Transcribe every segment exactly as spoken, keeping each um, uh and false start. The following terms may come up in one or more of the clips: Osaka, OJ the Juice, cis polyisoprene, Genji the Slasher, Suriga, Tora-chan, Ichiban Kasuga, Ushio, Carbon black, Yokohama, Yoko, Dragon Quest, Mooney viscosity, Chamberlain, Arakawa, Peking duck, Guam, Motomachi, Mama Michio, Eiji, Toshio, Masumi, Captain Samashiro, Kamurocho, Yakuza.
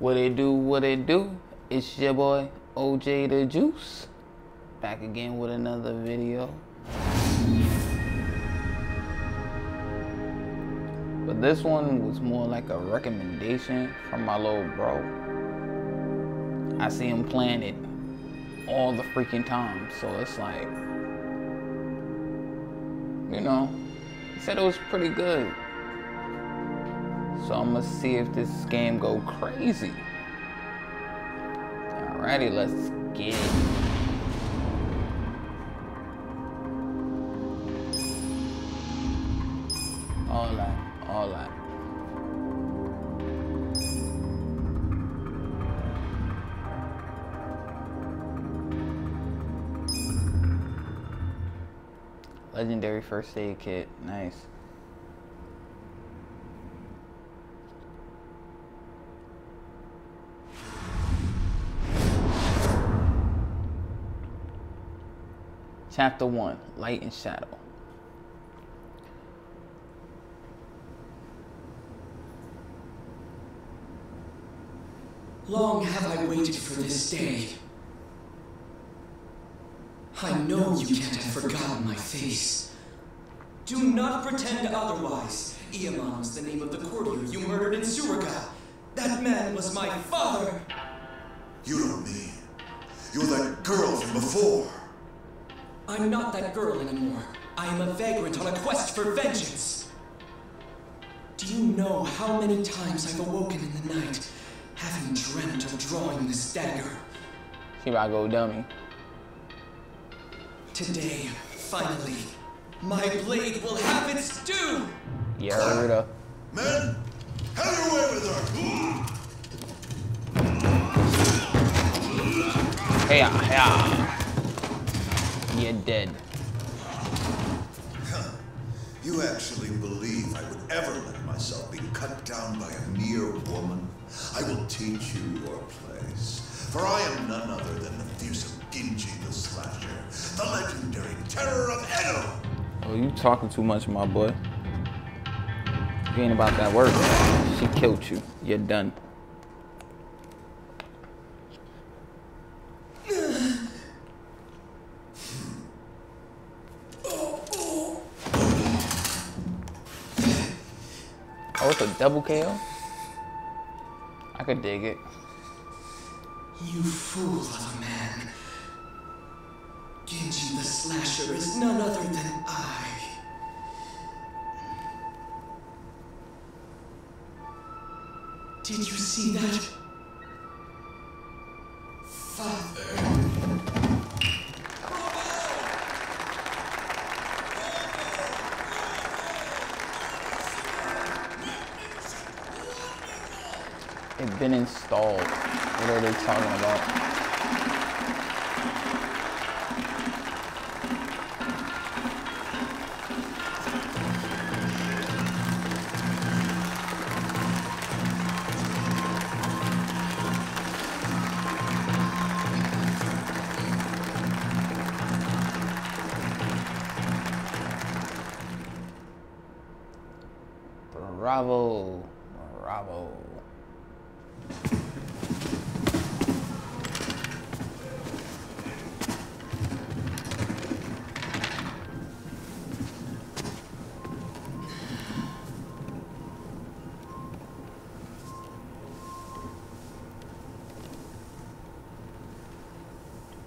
What it do, what it do, it's your boy O J the Juice, back again with another video. But this one was more like a recommendation from my little bro. I see him playing it all the freaking time, so it's like, you know, he said it was pretty good. So I'm gonna see if this game go crazy. Alrighty, let's get it. All right, all right. Legendary first aid kit, nice. Chapter one, Light and Shadow. Long have I waited for this day. I know you can't have forgotten my face. Do not pretend otherwise. Iamon was the name of the courtier you murdered in Suriga. That man was my father. You don't mean. You're that girl from before. I'm not that girl anymore. I am a vagrant on a quest for vengeance. Do you know how many times I've awoken in the night, having dreamt of drawing this dagger? Here I go, dummy. Today, finally, my blade will have its due! Yeah, Ruda. Men, have your way with her! Hey, yeah. You're dead. Huh. You actually believe I would ever let myself be cut down by a mere woman? I will teach you your place, for I am none other than the fierce Genji the Slasher, the legendary terror of Edo! Oh, you talking too much, my boy. You ain't about that word. She killed you. You're done. A double K O? I could dig it. You fool of a man. Genji the Slasher is none other than I. Did you see that? Father. It's been installed. What are they talking about? Bravo, bravo.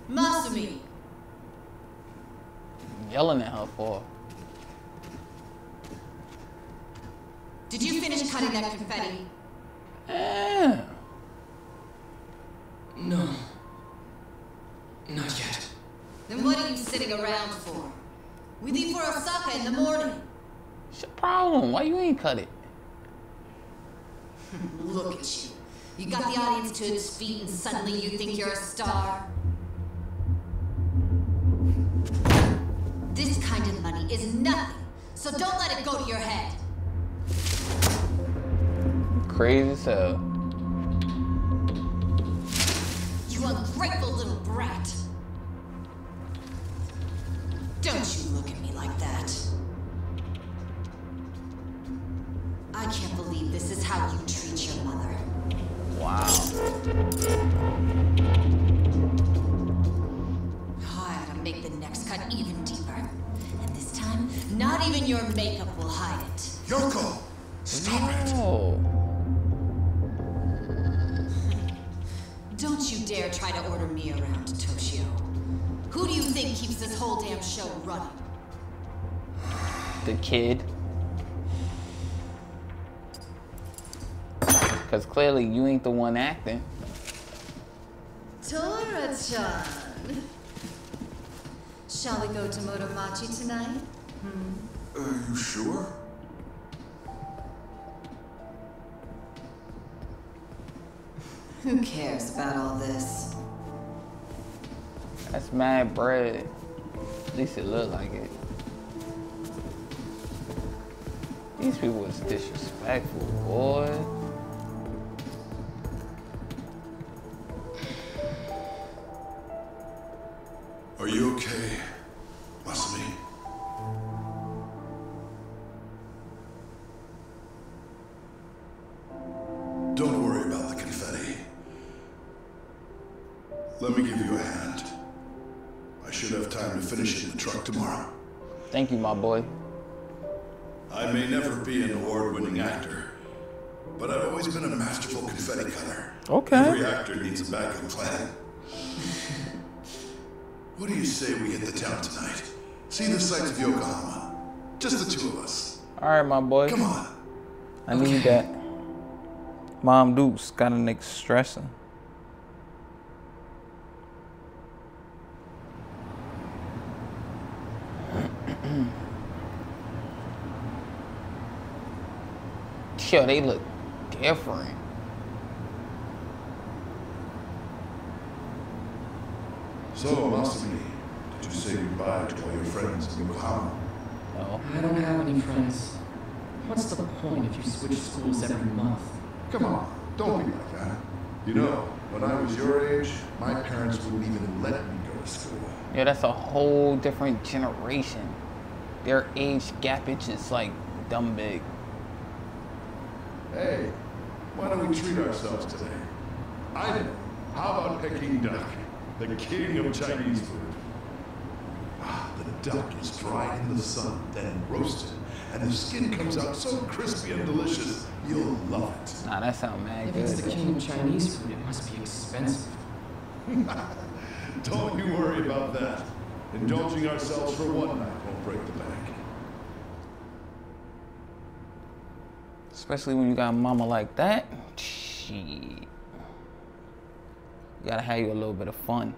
Masumi! Yelling at her for. Did you finish cutting that confetti? Uh, no. Not yet. Then what are you sitting around for? We leave for Osaka in the morning. What's your problem? Why you ain't cut it? Look at you. You got the audience to its feet and suddenly you think you're a star. This kind of money is nothing, so don't let it go to your head. Crazy as hell. You ungrateful little brat. Don't you look at me like that. I can't believe this is how you treat your mother. Wow. in your makeup will hide it. Yoko, stop no. it. Don't you dare try to order me around, Toshio. Who do you think keeps this whole damn show running? The kid. Because clearly you ain't the one acting. Tora-chan. Shall we go to Motomachi tonight? Hmm. Are you sure? Who cares about all this? That's mad bread. At least it looked like it. These people was disrespectful, boy. Are you okay, Masumi? Don't worry about the confetti. Let me give you a hand. I should have time to finish it in the truck tomorrow. Thank you, my boy. I may never be an award-winning actor, but I've always been a masterful confetti cutter. Okay. Every actor needs a backup plan. What do you say we hit the town tonight? See the sights of Yokohama. Just the two of us. Alright, my boy. Come on. I okay. need that. Mom Dukes got a nigga stressing. Yo, they look different. So, Masumi, did you say goodbye to all your friends in Guam? No. I don't have any friends. What's the point if you switch schools every month? Come on, don't be like that. You know, when I was your age, my parents wouldn't even let me go to school. Yeah, that's a whole different generation. Their age gap is just like dumb big. Hey, why don't we treat ourselves today? I know. How about Peking duck? The king of Chinese food. Ah, the duck is dried in the sun, then roasted, and the skin comes out so crispy and delicious, you'll love it. Nah, that sounds mad good. If it's the king of Chinese food, it must be expensive. Don't you worry about that. Indulging ourselves for one night won't break the bank. Especially when you got a mama like that. Shit. You gotta have you a little bit of fun.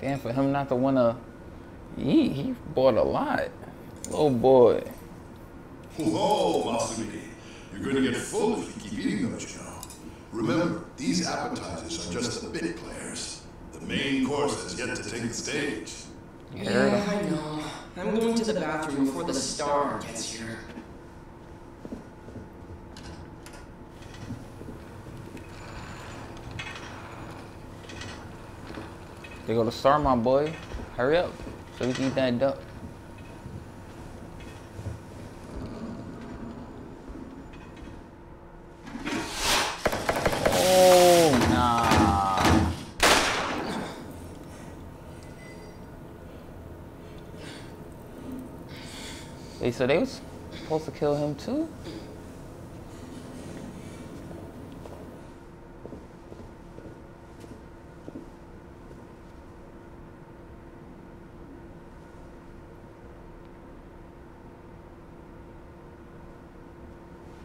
Damn, for him not to wanna eat, he bought a lot. Oh boy. Whoa, Masumi. You're gonna get full if you keep eating those, you know. Remember, these appetizers are just the bit players. The main course has yet to take the stage. Yeah, yeah I know. I'm going to the bathroom before the star gets here. They go to star, my boy. Hurry up, so we can eat that duck. Oh, nah. Wait, so they was supposed to kill him too?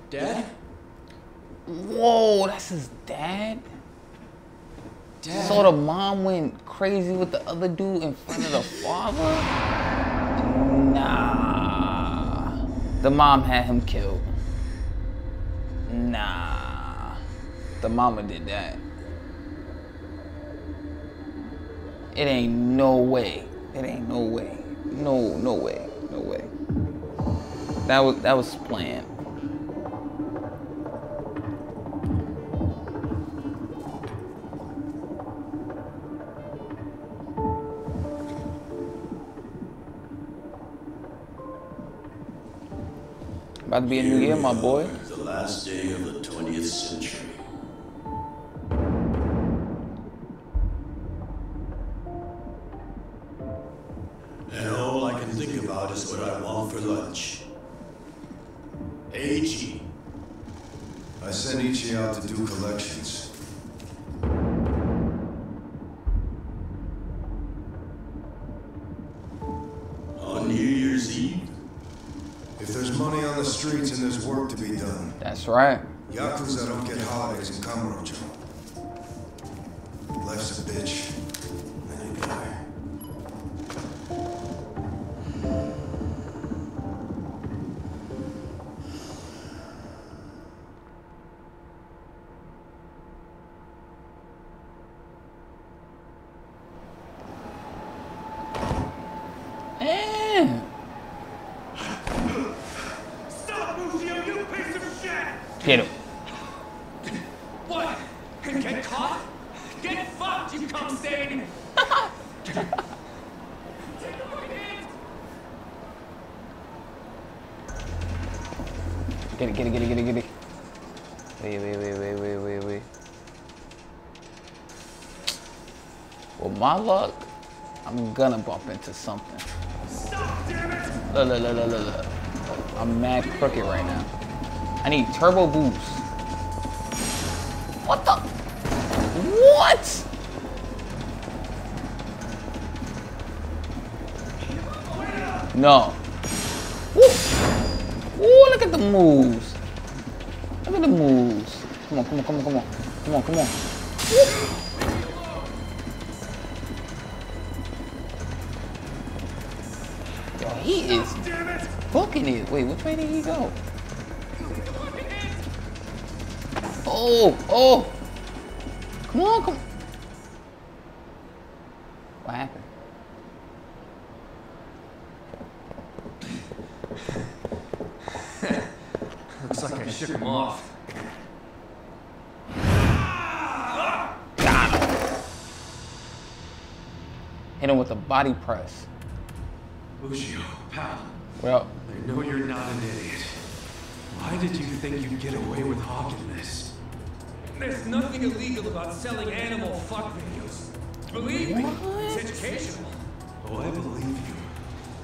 Dad? Whoa, that's his dad? Dad? So the mom went crazy with the other dude in front of the father? Nah. The mom had him killed. Nah. The mama did that. It ain't no way. It ain't no way. No, no way. No way. That was, that was planned. About to be a new year, my boy. The last day of the twentieth century. And all I can think about is what I want for lunch. Eiji. I sent Ichi out to do collections. On New Year's Eve? If there's money on the streets and there's work to be done. That's right. Yakuza don't get holidays in Kamurocho. Life's a bitch. And you die. Get him. What? Get caught? Get fucked, you come saying! Take the right hand! Get it, get it, get it, get it, get it. Wait, wait, wait, wait, wait, wait, wait. Well, my luck, I'm gonna bump into something. Stop, damn it! Look, look, look, look, look. I'm mad crooked right now. I need turbo boost. What the? What? No. Ooh. Ooh, look at the moves. Look at the moves. Come on, come on, come on, come on. Come on, come on. Ooh. Yo, he is booking it. Wait, which way did he go? Oh, oh! Come on, come on! What happened? Looks like I shook him off. Got him! Hit him with a body press. Ushio, pal. Well, I know you're not an idiot. Why did you think you'd get away with hawking this? There's nothing illegal about selling animal fuck videos. Believe me, it's educational. Oh, I believe you.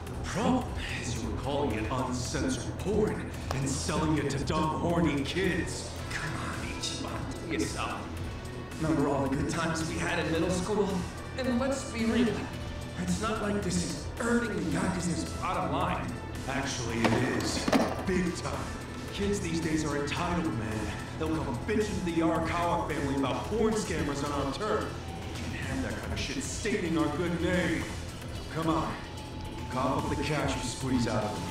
The problem is you were calling it uncensored porn and selling it to dumb, horny kids. Come on, Ichiban, do yourself. Remember all the good times we had in middle school? And let's be real, it's not like this is earning the Yakuza's bottom line. Actually, it is. Big time. Kids these days are entitled, man. They'll come bitching to the Arakawa family about porn scammers on our turf. We can't have that kind of shit stating our good name. So come on, cough up the cash you squeeze out of them.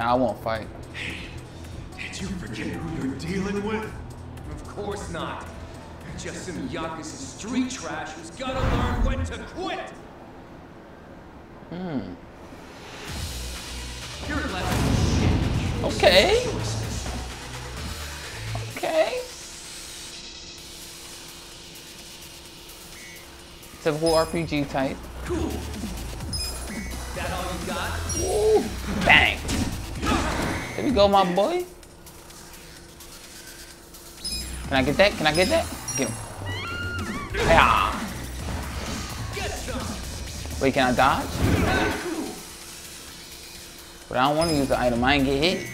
I won't fight. Hey, did you forget who you're dealing with? Of course not. Just some Yakuza street trash who's gotta learn when to quit. Hmm. You're left with shit. Okay. Okay. Typical R P G type. Cool. That all you got? Ooh. Bang. There we go, my boy. Can I get that? Can I get that? Get him. Yeah. Wait, can I dodge? But I don't want to use the item. I ain't get hit.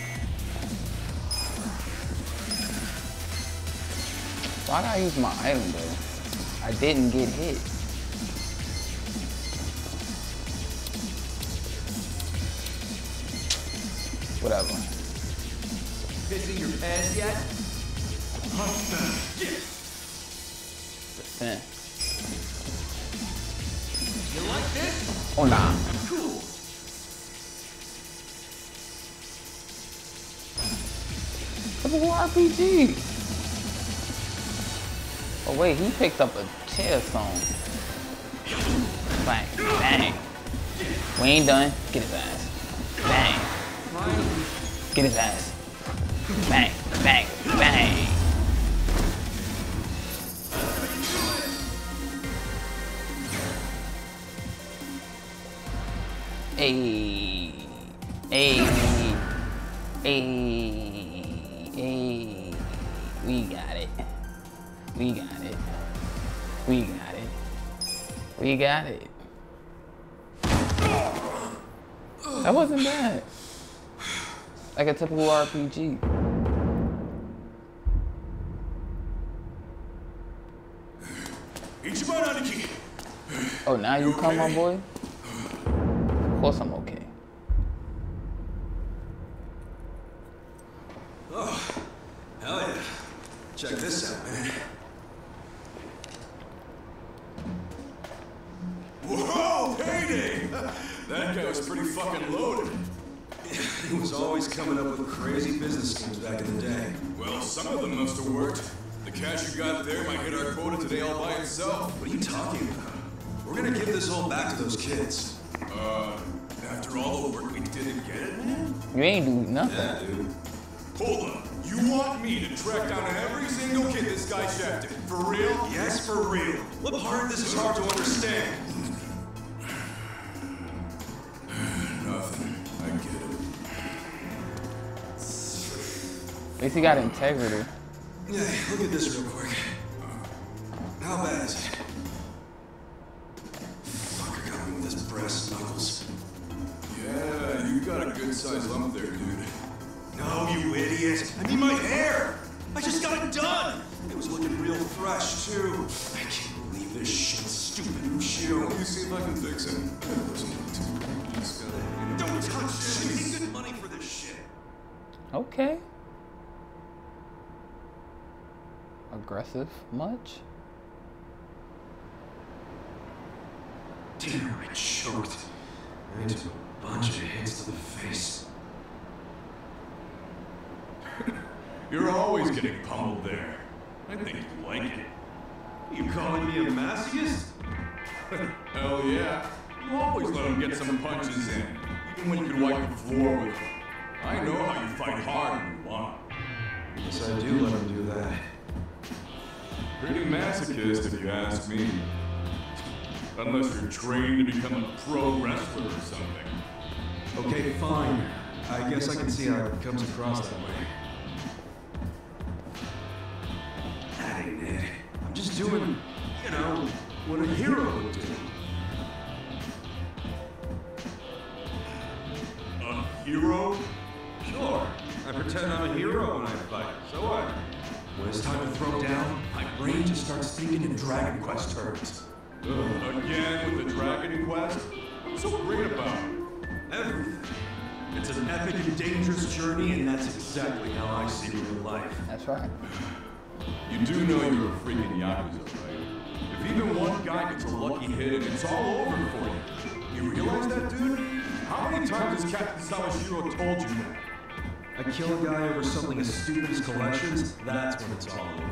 Why did I use my item, though? I didn't get hit. Whatever. Pissing your pants yet? Percent. You like this? Oh nah. Cool. Typical R P G. Oh wait, he picked up a tear song. Bang, bang. We ain't done. Get his ass. Bang. Get his ass. Bang, bang, bang. Ayy. Ayy. Ayy. Ayy. We got it. We got it. We got it. We got it. That wasn't bad. Like a typical R P G. Oh, now you come, my boy? Of course I'm okay. Oh, hell yeah. Check this out, man. Whoa, payday! That guy was pretty fucking loaded. He was always coming up with crazy business schemes back in the day. Well, some of them must have worked. The cash you got there might hit our quota today all by itself. What are you talking about? We're gonna give this all back to those kids. Uh, after all the work we did to get it, man? You ain't do nothing. Yeah, dude. Hold up. You want me to track down every single kid this guy shafted? For real? Yes, for real. What part of this is hard to understand? Nothing. I get it. At least he got integrity. Yeah, look at this real quick. How bad is it? Fucker got me with his brass knuckles. Yeah, you got a good sized lump there, dude. No, you idiot! I mean my hair! I just got it done! It was looking real fresh, too. I can't believe this shit's stupid Michio. You see if I can fix it. Don't touch shit! You need good money for this shit! Okay. Aggressive much? Damn, I choked. I took a bunch of hits to the face. You're always getting pummeled there. I think you like it. You calling me a masochist? Hell yeah. You always let him get some punches in, even when you could wipe the floor with him. I know how you fight hard when you want. Yes, I do let him do that. Pretty masochist, if you ask me. Unless you're trained to become a pro wrestler or something. Okay, fine. I guess I can see how it comes across that way. That ain't it. I'm just doing, you know, what a hero would do. A hero? Sure. I pretend I'm a hero when I fight, so what? When it's time to throw down, my brain just starts thinking in Dragon Quest terms. Ugh, again with the Dragon Quest? What's so great about it? Everything. It's an epic and dangerous journey, and that's exactly how I see real life. That's right. You do know you're a freaking Yakuza, right? If even one guy gets a lucky hit, and it's all over for you. You realize that, dude? How many times has Captain Samashiro told you that? I kill a guy over something as stupid as collections, that's when it's all over.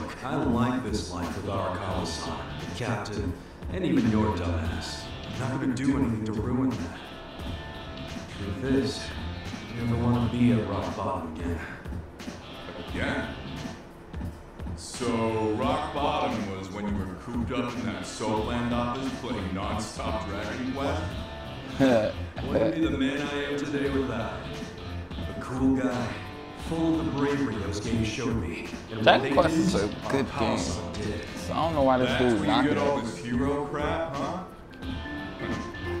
Look, I like this life with Arakawa-san, the captain, and even your dumbass. I'm not gonna do anything to ruin that. The truth is, you never want to be at rock bottom again. Again? So, rock bottom was when you were cooped up in that soul land office playing non-stop Dragon Quest? Wouldn't be the man I am today without a cool guy, full of the bravery those games showed me. Dragon Quest is a good game. So I don't know why this dude's not good. That's where you get all this hero crap, huh?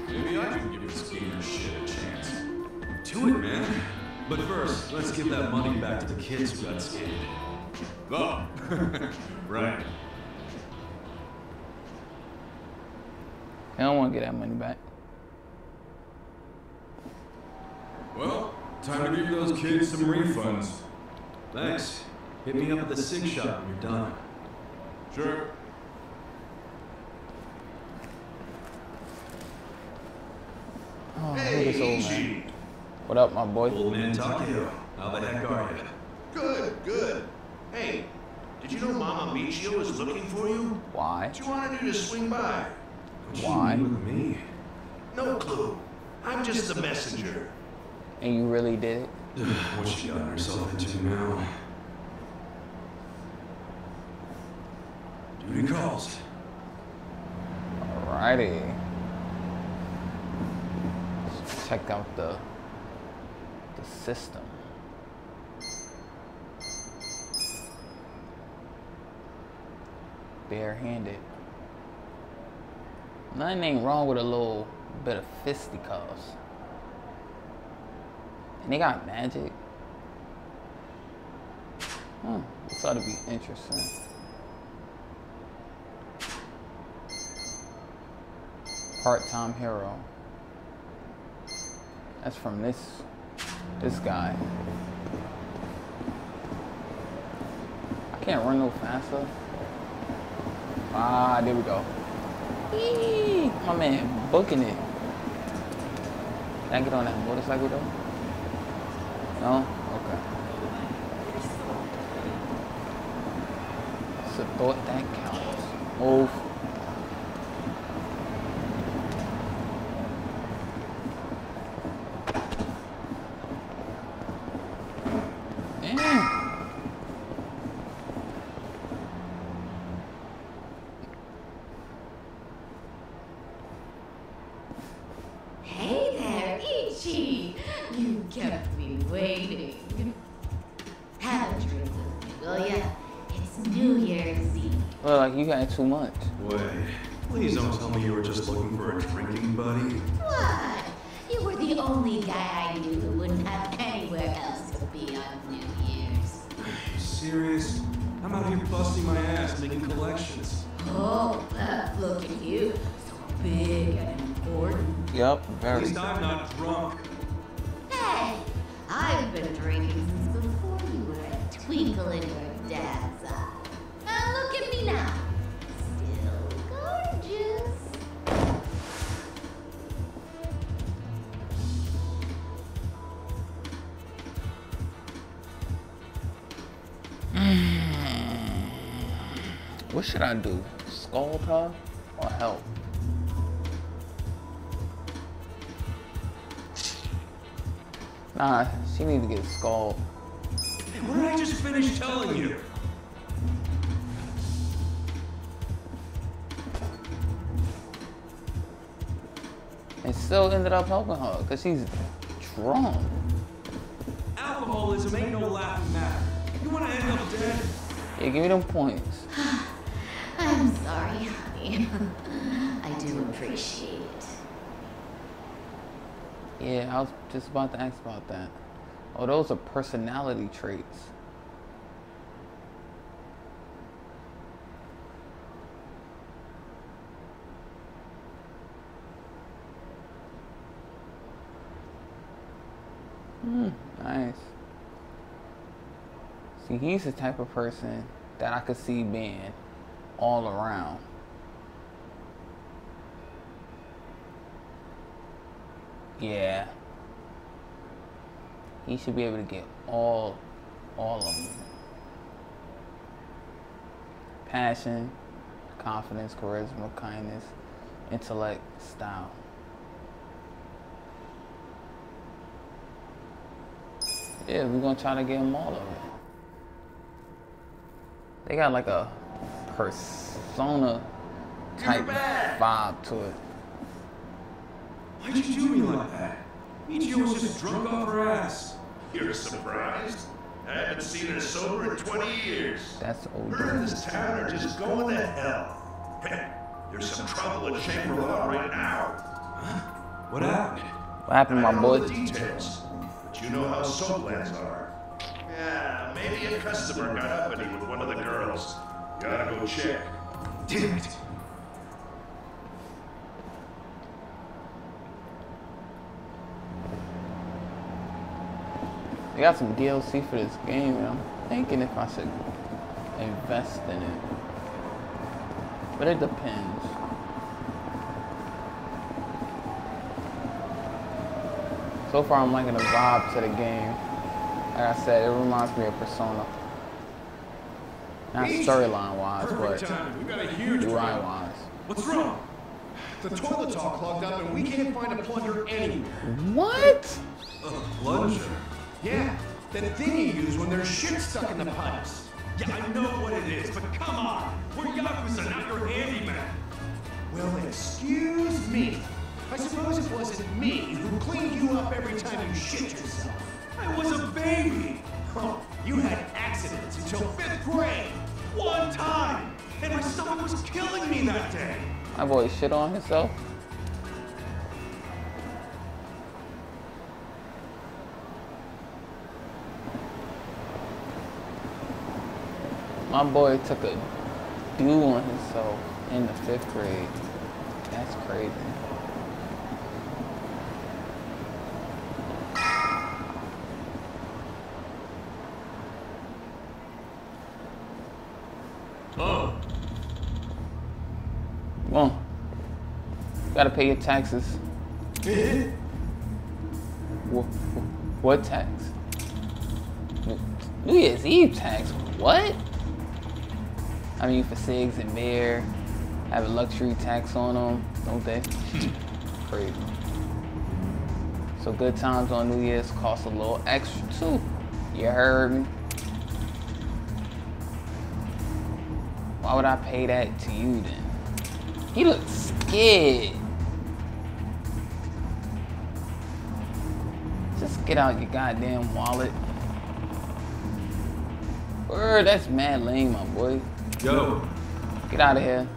Maybe I can give this game of shit a chance. Do it, man. But first, let's give that money back to the kids who got scared. Oh, right. I don't want to get that money back. Well, time to give those kids some refunds. Thanks. Hit me up at the SIG shop when you're done. Sure. Oh, hey, look at this old man. What up, my boy? Old man Toshio. How the heck are you? Good, good. Hey, did you know Mama Michio is looking for you? Why? What you wanted you to swing by? Why? With me? No clue. I'm just the messenger. And you really did it? What's she gotten herself into now? Duty calls. Alrighty. Let's check out the the system. Barehanded. Nothing ain't wrong with a little bit of fisticuffs. And they got magic. Hmm, this ought to be interesting. Part-time hero. That's from this this guy. I can't run no faster. Ah, there we go. Eee, my man booking it. Can I get on that motorcycle though? No? Okay. It's a thought that counts. Move. Damn. Hey there, Ichi. You kept me waiting. Have a drink, will ya? It's New Year's Eve. Well, like you got too much. Wait, please don't tell me you were just looking for a drinking buddy. What? You were the only guy I knew who wouldn't have anywhere else to be on New Year's. Are you serious? I'm out here busting my ass making collections. Oh, uh, look at you. So big and important. Yep, very. At least I'm not drunk. Hey, I've been drinking since before you were a twinkle in your dad's eye. Now look at me now. Still gorgeous. Mm. What should I do? Scold her or help? Nah, she need to get scalded. What did I just finish telling you? And still ended up helping her because she's drunk. Alcoholism ain't no laughing matter. You want to end up dead? Yeah, give me them points. I'm sorry, honey. I do appreciate it. Yeah, I was just about to ask about that. Oh, those are personality traits. Hmm, nice. See, he's the type of person that I could see being all around. Yeah, he should be able to get all, all of them. Passion, confidence, charisma, kindness, intellect, style. Yeah, we're gonna try to get them all of it. They got like a persona type vibe to it. Why'd you do me like that? Michio was just drunk off her ass. You're surprised? I haven't seen her sober in twenty years. That's old. Her and this town are just going to hell. Hey, there's some trouble at Chamberlain right now. Huh? What happened? What happened, my boy? I don't know the details, but you know how soap lands are. Yeah, maybe a customer got up and he with one of the girls. Gotta go check. Damn it. They got some D L C for this game, and I'm thinking if I should invest in it. But it depends. So far, I'm liking the vibe to the game. Like I said, it reminds me of Persona. Not storyline-wise, but UI-wise. What's wrong? The toilet's all clogged up and we can't find a plunger anywhere. What? A plunger? Yeah, that thing you use when there's shit stuck in the pipes. Yeah, I know what it is, but come on! We're Yakuza, not your handyman! Well, excuse me. I suppose it wasn't me who cleaned you up every time you shit yourself. I was a baby! Oh, you had accidents until fifth grade! One time! And my stomach was killing me that day! My boy shit on himself. My boy took a do on himself in the fifth grade. That's crazy. Oh. Well, gotta pay your taxes. what, what tax? New Year's Eve tax? What? I mean, for cigs and beer, have a luxury tax on them, don't they? Crazy. So good times on New Year's cost a little extra too. You heard me. Why would I pay that to you then? He looks scared. Just get out your goddamn wallet. Word, that's mad lame, my boy. Yo. Get out of here.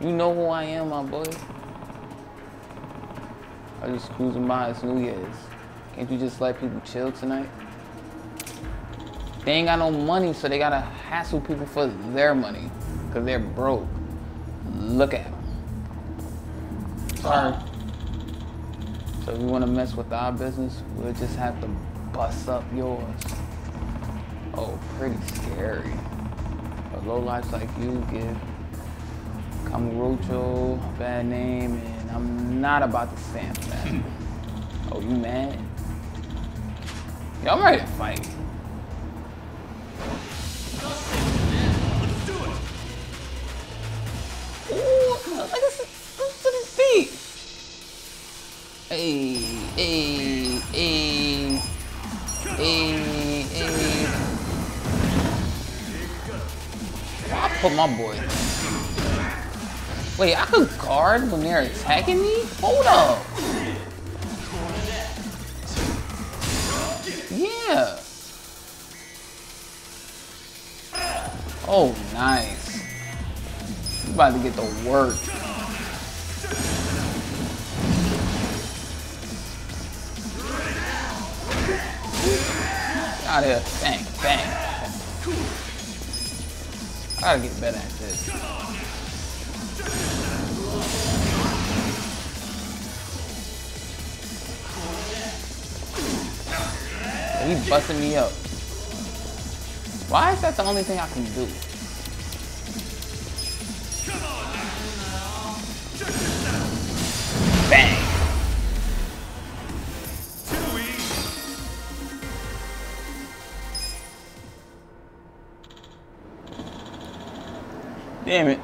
You know who I am, my boy. I just cruising by, it's New Year's. Can't you just let people chill tonight? They ain't got no money, so they gotta hassle people for their money. Cause they're broke. Look at them. Sorry. So if you wanna mess with our business, we'll just have to bust up yours. Oh, pretty scary. But lowlifes like you give Kamurocho a bad name, and I'm not about to stand for that. Oh, you mad? Yeah, I'm ready to fight. Let's do it. Ooh, look at his feet. Hey, hey, hey, hey, hey. I put my boy. Wait, I could guard when they're attacking me? Hold up. Yeah. Oh, nice. You about to get the work. Out of here. Bang, bang. I gotta get better at this. He's busting me up. Why is that the only thing I can do? Bang! Damn it.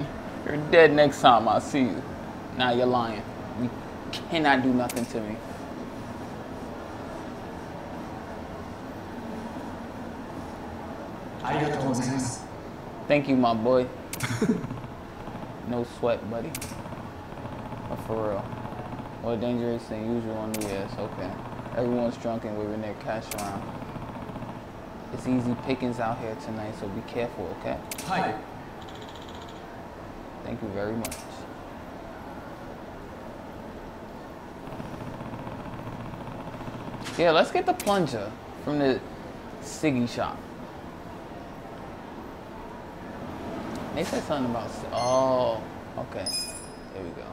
You're dead next time I see you. Nah, you're lying. You cannot do nothing to me. Thank you, my boy. No sweat, buddy. But for real. More dangerous than usual on New Year's. Okay. Everyone's drunk and waving their cash around. It's easy pickings out here tonight, so be careful, okay? Hi. Thank you very much. Yeah, let's get the plunger from the Siggy shop. They said something about, oh, okay, there we go.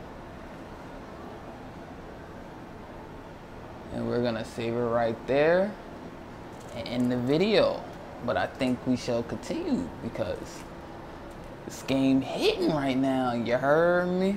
And we're gonna save it right there and end the video. But I think we shall continue because this game hitting right now, you heard me?